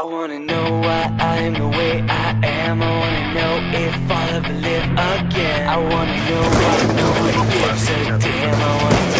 I wanna know why I am the way I am. I wanna know if I'll ever live again. I wanna know why nobody gives a damn. I wanna